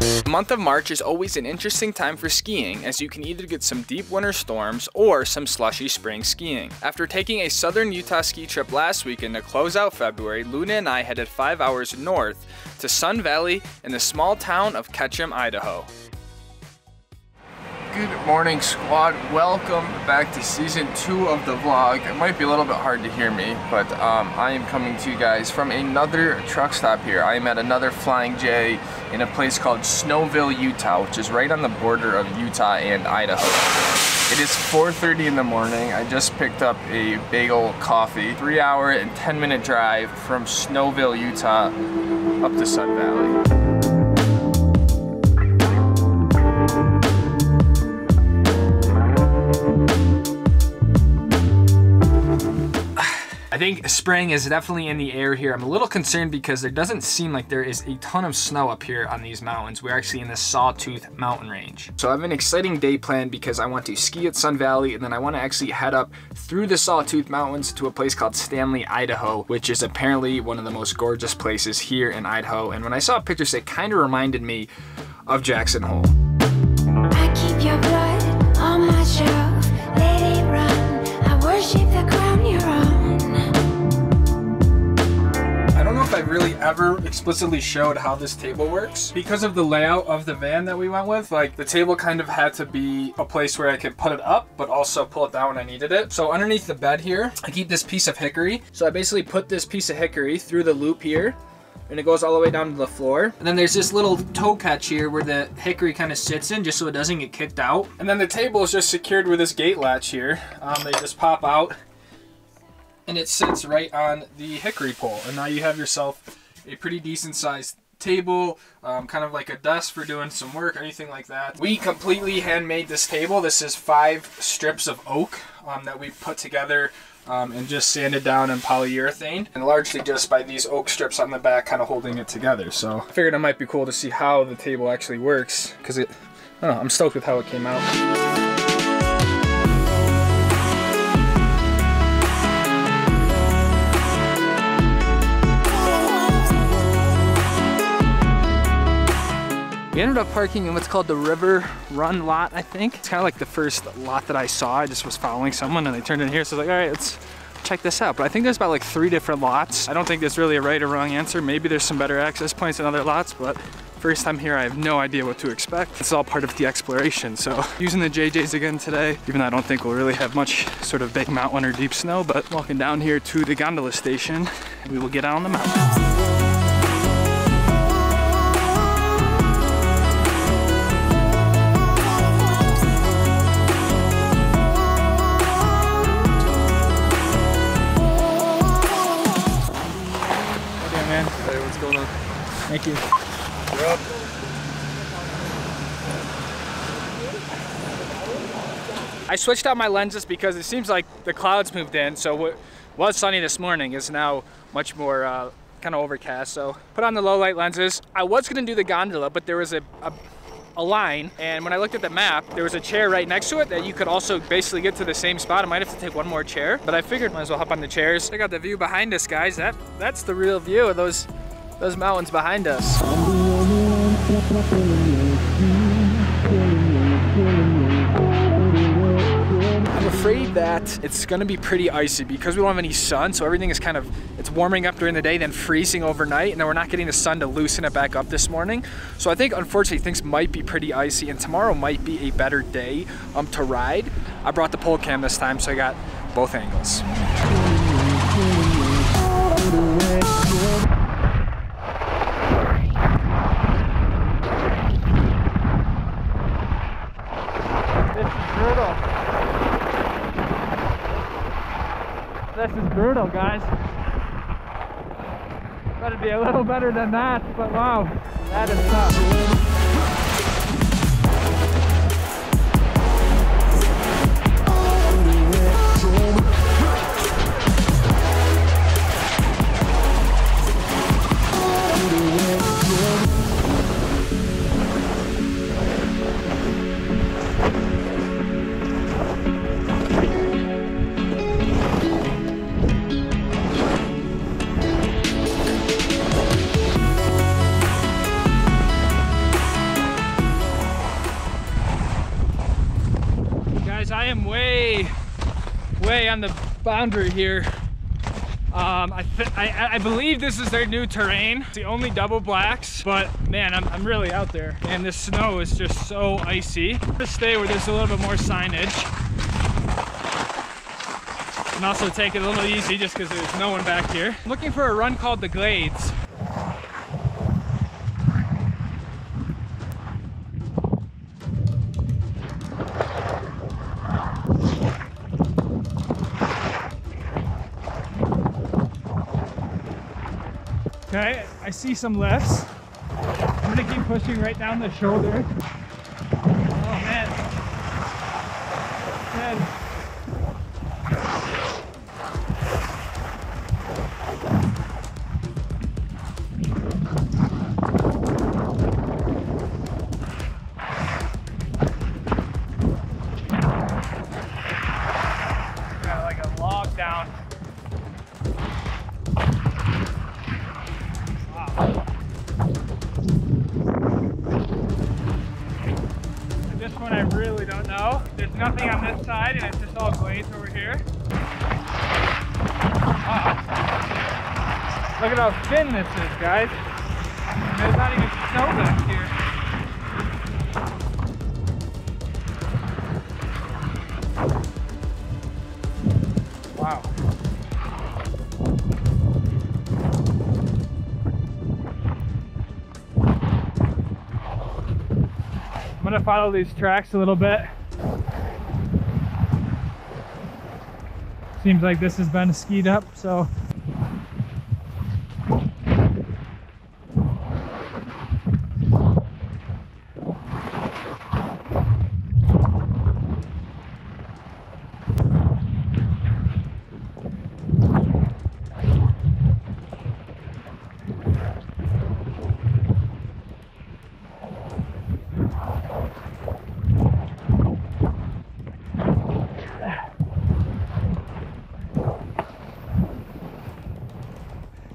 The month of March is always an interesting time for skiing, as you can either get some deep winter storms or some slushy spring skiing. After taking a southern Utah ski trip last weekend to close out February, Luna and I headed 5 hours north to Sun Valley in the small town of Ketchum, Idaho. Good morning, squad. Welcome back to season 2 of the vlog. It might be a little bit hard to hear me, but I am coming to you guys from another truck stop here. I am at another Flying J in a place called Snowville, Utah, which is right on the border of Utah and Idaho. It is 4:30 in the morning. I just picked up a bagel coffee. 3-hour and 10-minute drive from Snowville, Utah up to Sun Valley. I think spring is definitely in the air here. I'm a little concerned because there doesn't seem like there is a ton of snow up here on these mountains. We're actually in the Sawtooth Mountain Range. So I have an exciting day planned because I want to ski at Sun Valley, and then I want to actually head up through the Sawtooth Mountains to a place called Stanley, Idaho, which is apparently one of the most gorgeous places here in Idaho. And when I saw pictures, it kind of reminded me of Jackson Hole. I keep your blood on my shelf, let it run. I worship the crown you're on. I really ever explicitly showed how this table works. Because of the layout of the van that we went with, like the table kind of had to be a place where I could put it up but also pull it down when I needed it. So underneath the bed here, I keep this piece of hickory. So I basically put this piece of hickory through the loop here, and it goes all the way down to the floor. And then there's this little toe catch here where the hickory kind of sits in just so it doesn't get kicked out. And then the table is just secured with this gate latch here. They just pop out, and it sits right on the hickory pole. And now you have yourself a pretty decent sized table, kind of like a desk for doing some work or anything like that. We completely handmade this table. This is 5 strips of oak that we put together and just sanded down in polyurethane. And largely just by these oak strips on the back kind of holding it together. So I figured it might be cool to see how the table actually works, because I don't know, I'm stoked with how it came out. We ended up parking in what's called the River Run Lot, I think. It's kind of like the first lot that I saw. I just was following someone and they turned in here, so I was like, all right, let's check this out. But I think there's about like 3 different lots. I don't think there's really a right or wrong answer. Maybe there's some better access points in other lots, but first time here, I have no idea what to expect. It's all part of the exploration. So using the JJ's again today, even though I don't think we'll really have much sort of big mountain or deep snow, but walking down here to the gondola station, we will get out on the mountain. Thank you. You're up. I switched out my lenses because it seems like the clouds moved in, so what was sunny this morning is now much more kind of overcast. So put on the low light lenses. I was gonna do the gondola, but there was a line, and when I looked at the map, there was a chair right next to it that you could also basically get to the same spot. I might have to take one more chair, but I figured might as well hop on the chairs. Check out the view behind us, guys. That's the real view of those mountains behind us. I'm afraid that it's gonna be pretty icy because we don't have any sun, so everything is kind of, it's warming up during the day, then freezing overnight, and then we're not getting the sun to loosen it back up this morning. So I think, unfortunately, things might be pretty icy, and tomorrow might be a better day to ride. I brought the pole cam this time, so I got both angles. This is brutal, guys. Better be a little better than that, but wow, that is tough. way on the boundary here. I believe this is their new terrain. It's the only double blacks, but man, I'm really out there. And this snow is just so icy. I'm gonna stay where there's a little bit more signage. And also take it a little easy just because there's no one back here. I'm looking for a run called the Glades. Okay, I see some lifts. I'm gonna keep pushing right down the shoulder. Oh man. Good. Got like a log down. Nothing on this side, and it's just all glades over here. Wow. Look at how thin this is, guys. There's not even snow back here. Wow. I'm gonna follow these tracks a little bit. Seems like this has been skied up, so.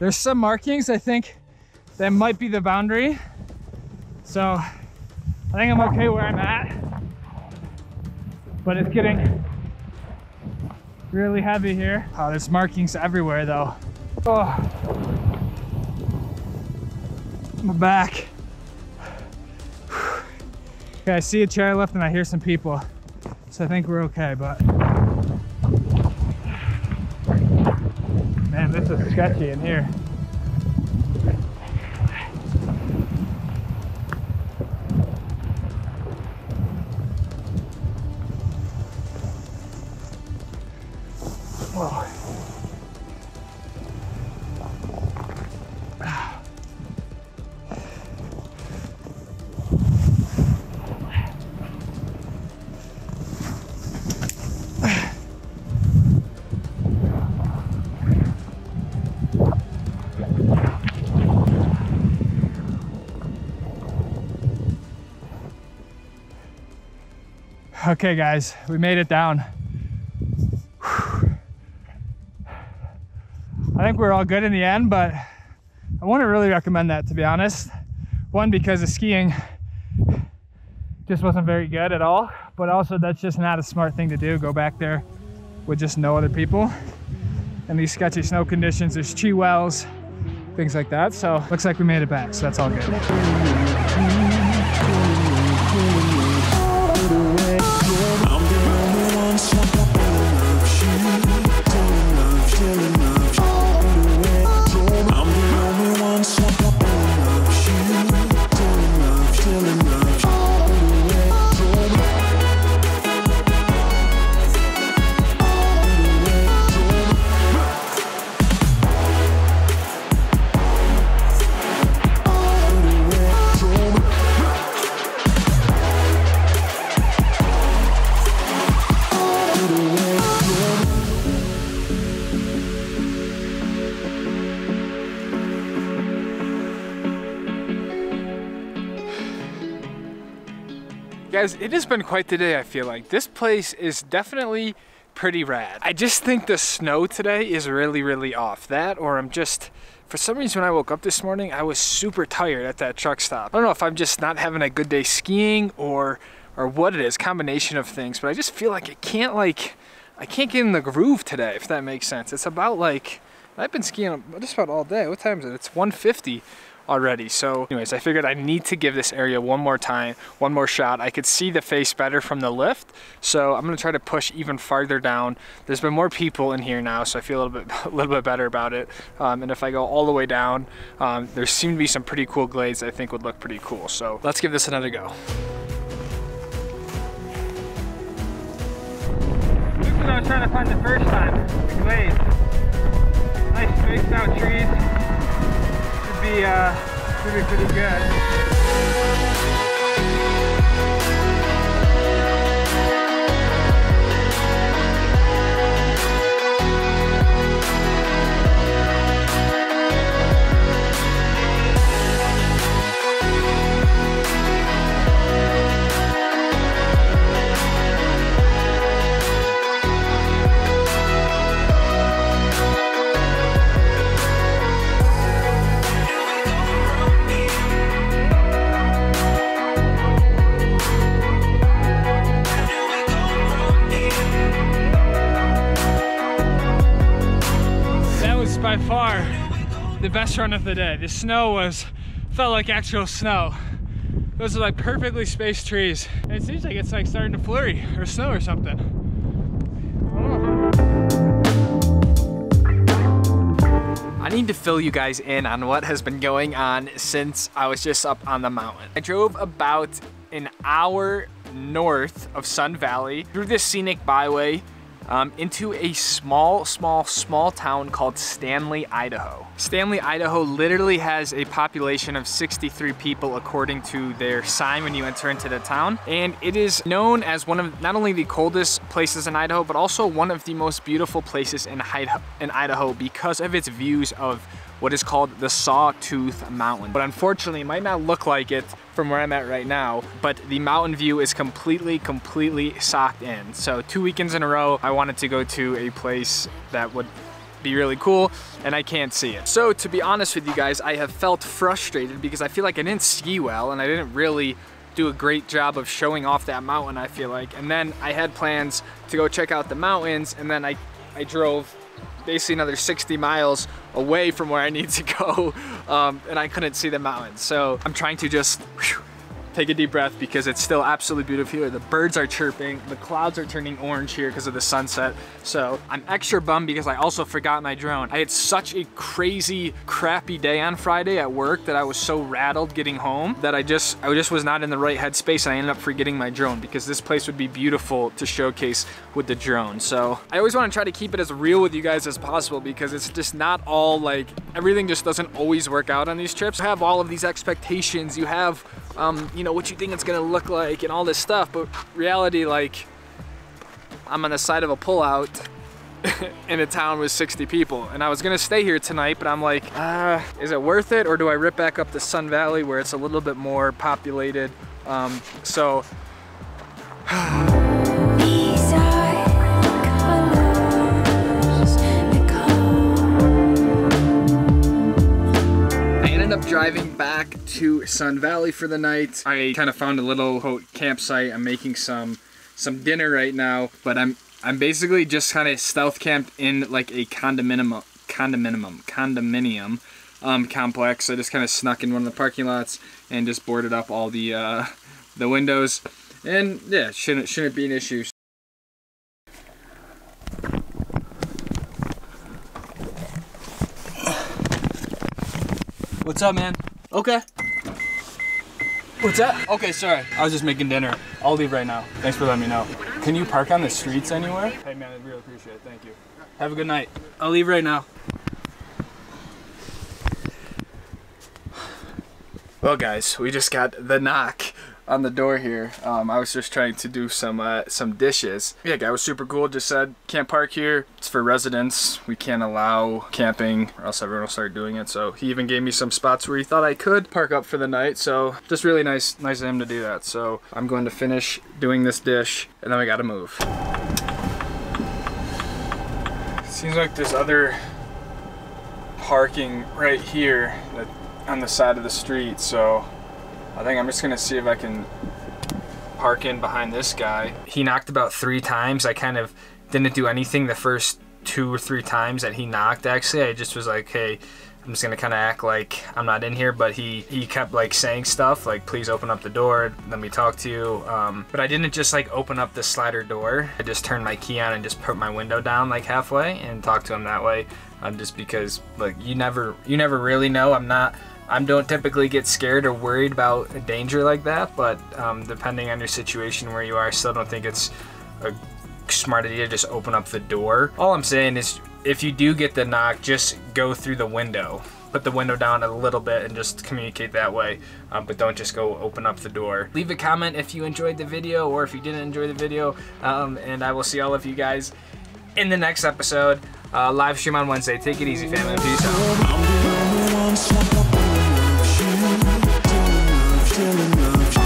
There's some markings, I think, that might be the boundary. So I think I'm okay where I'm at, but it's getting really heavy here. Oh, there's markings everywhere though. Oh, my back. Okay, I see a chairlift and I hear some people. So I think we're okay, but. Man, this is sketchy in here. Whoa. Okay guys, we made it down. Whew. I think we're all good in the end, but I wouldn't really recommend that, to be honest. One, because the skiing just wasn't very good at all, but also that's just not a smart thing to do, go back there with just no other people. And these sketchy snow conditions, there's tree wells, things like that. So looks like we made it back, so that's all good. Guys, it has been quite the day, I feel like. This place is definitely pretty rad. I just think the snow today is really, really off. That, or I'm just, for some reason when I woke up this morning, I was super tired at that truck stop. I don't know if I'm just not having a good day skiing or what it is, combination of things, but I just feel like I can't like, I can't get in the groove today, if that makes sense. It's about like, I've been skiing just about all day. What time is it? It's 1:50 already. So anyways, I figured I need to give this area one more time, one more shot. I could see the face better from the lift, so I'm gonna try to push even farther down. There's been more people in here now, so I feel a little bit better about it. And if I go all the way down, there seem to be some pretty cool glades that I think would look pretty cool. So let's give this another go. That's what I was trying to find the first time, the glades. Nice spaced out trees. Should be pretty good. By far the best run of the day. The snow felt like actual snow. Those are like perfectly spaced trees. And it seems like it's like starting to flurry or snow or something. I need to fill you guys in on what has been going on since I was just up on the mountain. I drove about an hour north of Sun Valley through this scenic byway into a small town called Stanley, Idaho. Stanley, Idaho literally has a population of 63 people according to their sign when you enter into the town. And it is known as one of not only the coldest places in Idaho, but also one of the most beautiful places in Idaho because of its views of what is called the Sawtooth Mountain. But unfortunately, it might not look like it from where I'm at right now, but the mountain view is completely socked in. So 2 weekends in a row, I wanted to go to a place that would be really cool, and I can't see it. So to be honest with you guys, I have felt frustrated because I feel like I didn't ski well, and I didn't really do a great job of showing off that mountain, I feel like. And then I had plans to go check out the mountains, and then I drove basically another 60 miles away from where I need to go, and I couldn't see the mountains. So I'm trying to just take a deep breath because it's still absolutely beautiful here. The birds are chirping, the clouds are turning orange here because of the sunset. So I'm extra bummed because I also forgot my drone. I had such a crazy, crappy day on Friday at work that I was so rattled getting home that I just was not in the right headspace, and I ended up forgetting my drone because this place would be beautiful to showcase with the drone. So I always want to try to keep it as real with you guys as possible because it's just not all like, everything just doesn't always work out on these trips. You have all of these expectations, you have, you know, what you think it's gonna look like and all this stuff, but reality, like, I'm on the side of a pullout in a town with 60 people, and I was gonna stay here tonight, but I'm like, is it worth it, or do I rip back up to Sun Valley where it's a little bit more populated? So. Driving back to Sun Valley for the night. I kind of found a little campsite. I'm making some dinner right now, but I'm basically just kind of stealth camped in like a condominium complex. I just kind of snuck in one of the parking lots and just boarded up all the windows, and yeah, shouldn't be an issue. What's up, man? Okay. What's up? Okay, sorry. I was just making dinner. I'll leave right now. Thanks for letting me know. Can you park on the streets anywhere? Hey, man, I really appreciate it. Thank you. Have a good night. I'll leave right now. Well, guys, we just got the knock on the door here. I was just trying to do some dishes. Yeah, guy was super cool, just said, can't park here. It's for residents. We can't allow camping or else everyone will start doing it. So he even gave me some spots where he thought I could park up for the night. So just really nice of him to do that. So I'm going to finish doing this dish and then we gotta move. Seems like there's other parking right here on the side of the street, so I think I'm just gonna see if I can park in behind this guy. He knocked about 3 times. I kind of didn't do anything the first 2 or 3 times that he knocked, actually. I just was like, hey, I'm just gonna kinda act like I'm not in here, but he kept like saying stuff like, please open up the door, let me talk to you. But I didn't just like open up the slider door. I just turned my key on and just put my window down like halfway and talked to him that way. Just because like you never really know. I don't typically get scared or worried about a danger like that, but depending on your situation where you are, I still don't think it's a smart idea to just open up the door. All I'm saying is, if you do get the knock, just go through the window. Put the window down a little bit and just communicate that way, but don't just go open up the door. Leave a comment if you enjoyed the video or if you didn't enjoy the video, and I will see all of you guys in the next episode. Live stream on Wednesday. Take it easy, family. Peace out.